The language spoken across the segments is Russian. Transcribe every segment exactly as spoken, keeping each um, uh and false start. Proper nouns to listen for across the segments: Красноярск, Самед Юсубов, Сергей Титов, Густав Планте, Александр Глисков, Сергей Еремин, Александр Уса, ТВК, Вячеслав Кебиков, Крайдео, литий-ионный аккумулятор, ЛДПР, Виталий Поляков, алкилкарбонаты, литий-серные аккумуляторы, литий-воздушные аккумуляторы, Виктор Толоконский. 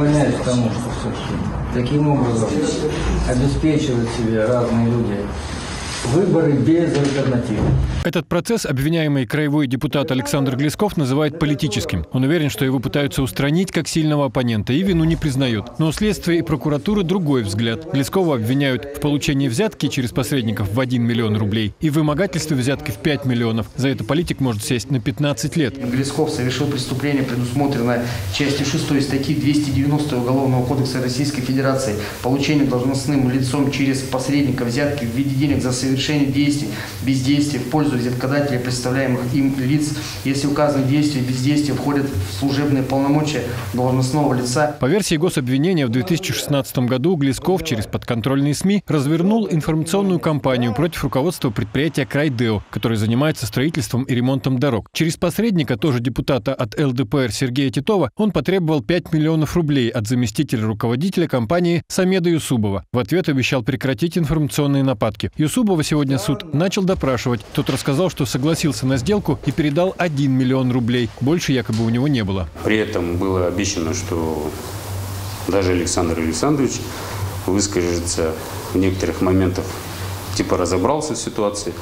склоняюсь к тому, что все-таки таким образом обеспечивают себе разные люди выборы без альтернатив. Этот процесс обвиняемый краевой депутат Александр Глисков называет политическим. Он уверен, что его пытаются устранить как сильного оппонента и вину не признают. Но у следствия и прокуратуры другой взгляд. Глискова обвиняют в получении взятки через посредников в один миллион рублей и вымогательстве взятки в пять миллионов. За это политик может сесть на пятнадцать лет. Глисков совершил преступление, предусмотренное частью шестой статьи двести девяностой Уголовного кодекса Российской Федерации. Получение должностным лицом через посредника взятки в виде денег за совершение действий, бездействия в пользу взяткодателя, представляемых им лиц, если указанные действия и бездействия входят в служебные полномочия должностного лица. По версии гособвинения, в две тысячи шестнадцатом году Глисков через подконтрольные СМИ развернул информационную кампанию против руководства предприятия «Крайдео», которое занимается строительством и ремонтом дорог. Через посредника, тоже депутата от эл дэ пэ эр Сергея Титова, он потребовал пять миллионов рублей от заместителя руководителя компании Самеда Юсубова. В ответ обещал прекратить информационные нападки. Юсубова сегодня суд начал допрашивать. Тот рассказал, что согласился на сделку и передал один миллион рублей. Больше якобы у него не было. При этом было обещано, что даже Александр Александрович выскажется в некоторых моментах, типа разобрался в ситуации,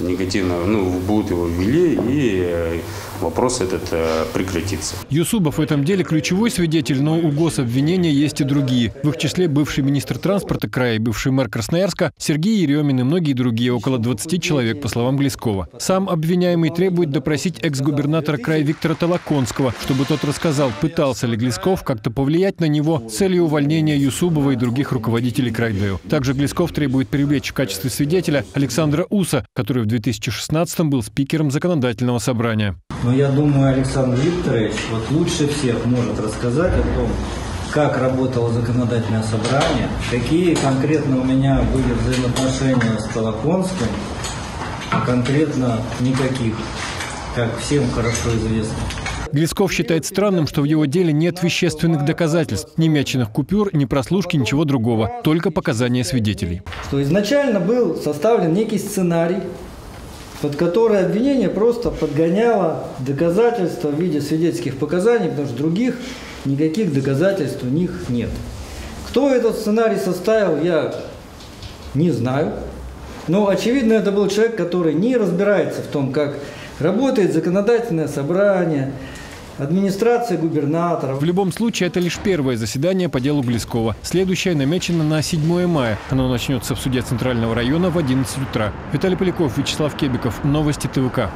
негативно, ну, в блуд его ввели, и вопрос этот прекратится. Юсубов в этом деле ключевой свидетель, но у гособвинения есть и другие. В их числе бывший министр транспорта края и бывший мэр Красноярска Сергей Еремин и многие другие, около двадцати человек, по словам Глискова. Сам обвиняемый требует допросить экс-губернатора края Виктора Толоконского, чтобы тот рассказал, пытался ли Глисков как-то повлиять на него с целью увольнения Юсубова и других руководителей Крайдео. Также Глисков требует привлечь в качестве свидетеля Александра Уса, который в две тысячи шестнадцатом был спикером законодательного собрания. Но я думаю, Александр Викторович вот лучше всех может рассказать о том, как работало законодательное собрание, какие конкретно у меня были взаимоотношения с Толоконским, а конкретно никаких, как всем хорошо известно. Глисков считает странным, что в его деле нет вещественных доказательств, ни мяченных купюр, ни прослушки, ничего другого, только показания свидетелей. Что изначально был составлен некий сценарий, под которое обвинение просто подгоняло доказательства в виде свидетельских показаний, потому что других никаких доказательств у них нет. Кто этот сценарий составил, я не знаю. Но, очевидно, это был человек, который не разбирается в том, как работает законодательное собрание, администрация губернатора. В любом случае, это лишь первое заседание по делу Глискова. Следующее намечено на седьмое мая. Оно начнется в суде Центрального района в одиннадцать утра. Виталий Поляков, Вячеслав Кебиков. Новости тэ вэ ка.